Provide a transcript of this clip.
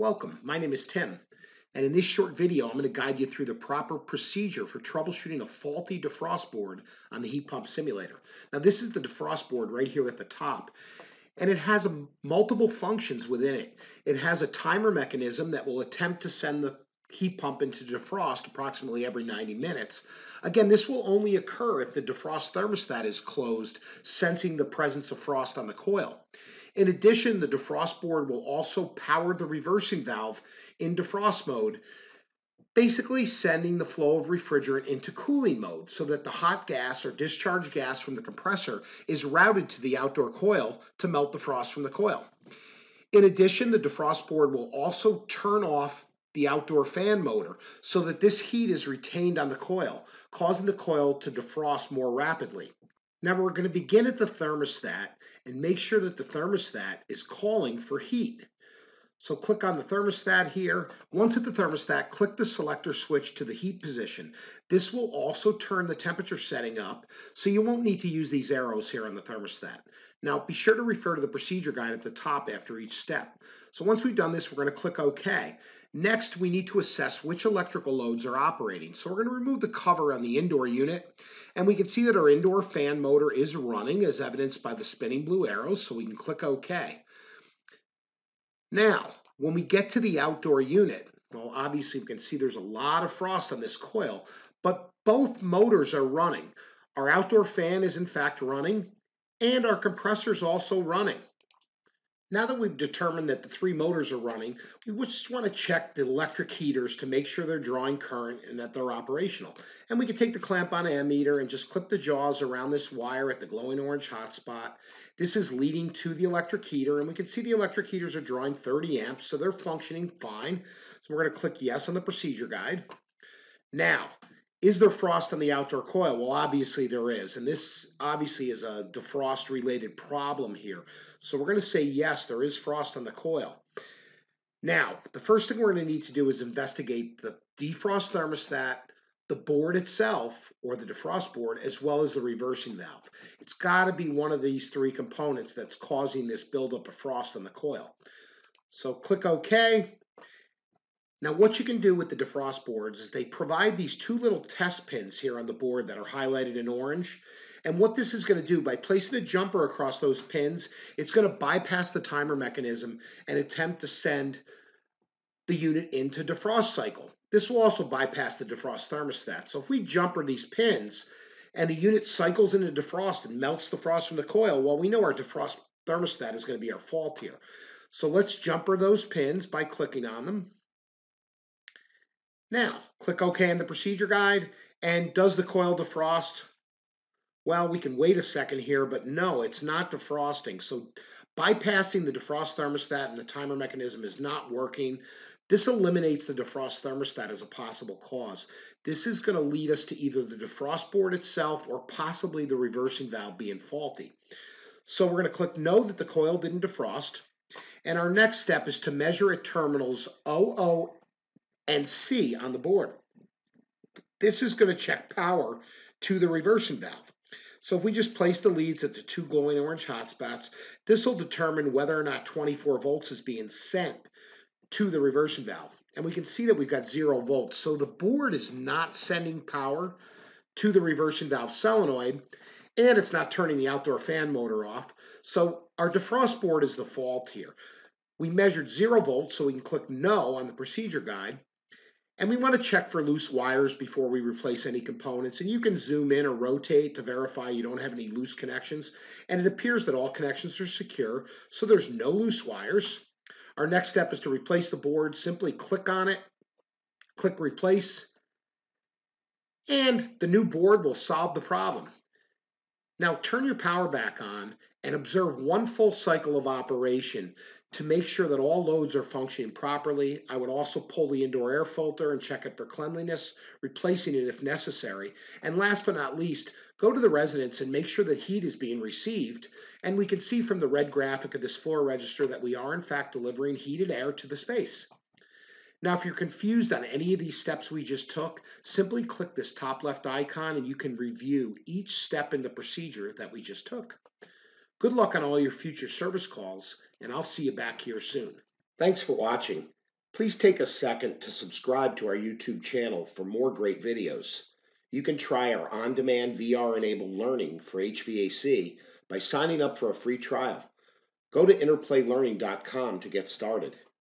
Welcome, my name is Tim, and in this short video I'm going to guide you through the proper procedure for troubleshooting a faulty defrost board on the heat pump simulator. Now this is the defrost board right here at the top, and it has multiple functions within it. It has a timer mechanism that will attempt to send the heat pump into defrost approximately every 90 minutes. Again, this will only occur if the defrost thermostat is closed, sensing the presence of frost on the coil. In addition, the defrost board will also power the reversing valve in defrost mode, basically sending the flow of refrigerant into cooling mode so that the hot gas or discharge gas from the compressor is routed to the outdoor coil to melt the frost from the coil. In addition, the defrost board will also turn off the outdoor fan motor so that this heat is retained on the coil, causing the coil to defrost more rapidly. Now we're going to begin at the thermostat and make sure that the thermostat is calling for heat. So click on the thermostat here. Once at the thermostat, click the selector switch to the heat position. This will also turn the temperature setting up, so you won't need to use these arrows here on the thermostat. Now be sure to refer to the procedure guide at the top after each step. So once we've done this, we're going to click OK. Next, we need to assess which electrical loads are operating. So we're going to remove the cover on the indoor unit, and we can see that our indoor fan motor is running as evidenced by the spinning blue arrows, so we can click OK. Now, when we get to the outdoor unit, well, obviously we can see there's a lot of frost on this coil, but both motors are running. Our outdoor fan is in fact running, and our compressor is also running. Now that we've determined that the three motors are running, we just want to check the electric heaters to make sure they're drawing current and that they're operational. And we can take the clamp on ammeter and just clip the jaws around this wire at the glowing orange hotspot. This is leading to the electric heater, and we can see the electric heaters are drawing 30 amps, so they're functioning fine. So we're going to click yes on the procedure guide. Now, is there frost on the outdoor coil? Well, obviously there is, and this obviously is a defrost-related problem here. So we're going to say yes, there is frost on the coil. Now, the first thing we're going to need to do is investigate the defrost thermostat, the board itself, or the defrost board, as well as the reversing valve. It's got to be one of these three components that's causing this buildup of frost on the coil. So click OK. Now what you can do with the defrost boards is they provide these two little test pins here on the board that are highlighted in orange. And what this is going to do, by placing a jumper across those pins, it's going to bypass the timer mechanism and attempt to send the unit into defrost cycle. This will also bypass the defrost thermostat. So if we jumper these pins and the unit cycles into defrost and melts the frost from the coil, well, we know our defrost thermostat is going to be our fault here. So let's jumper those pins by clicking on them. Now, click OK on the procedure guide, and does the coil defrost? Well, we can wait a second here, but no, it's not defrosting. So bypassing the defrost thermostat and the timer mechanism is not working. This eliminates the defrost thermostat as a possible cause. This is going to lead us to either the defrost board itself or possibly the reversing valve being faulty. So we're going to click no, that the coil didn't defrost. And our next step is to measure at terminals O and C on the board. This is going to check power to the reversing valve. So if we just place the leads at the two glowing orange hotspots, this will determine whether or not 24 volts is being sent to the reversing valve. And we can see that we've got 0 volts. So the board is not sending power to the reversing valve solenoid, and it's not turning the outdoor fan motor off. So our defrost board is the fault here. We measured 0 volts, so we can click no on the procedure guide. And we want to check for loose wires before we replace any components. And you can zoom in or rotate to verify you don't have any loose connections. And it appears that all connections are secure, so there's no loose wires. Our next step is to replace the board. Simply click on it, click replace, and the new board will solve the problem. Now turn your power back on and observe one full cycle of operation to make sure that all loads are functioning properly. I would also pull the indoor air filter and check it for cleanliness, replacing it if necessary. And last but not least, go to the residence and make sure that heat is being received. And we can see from the red graphic of this floor register that we are in fact delivering heated air to the space. Now, if you're confused on any of these steps we just took, simply click this top left icon and you can review each step in the procedure that we just took. Good luck on all your future service calls, and I'll see you back here soon. Thanks for watching. Please take a second to subscribe to our YouTube channel for more great videos. You can try our on-demand VR-enabled learning for HVAC by signing up for a free trial. Go to interplaylearning.com to get started.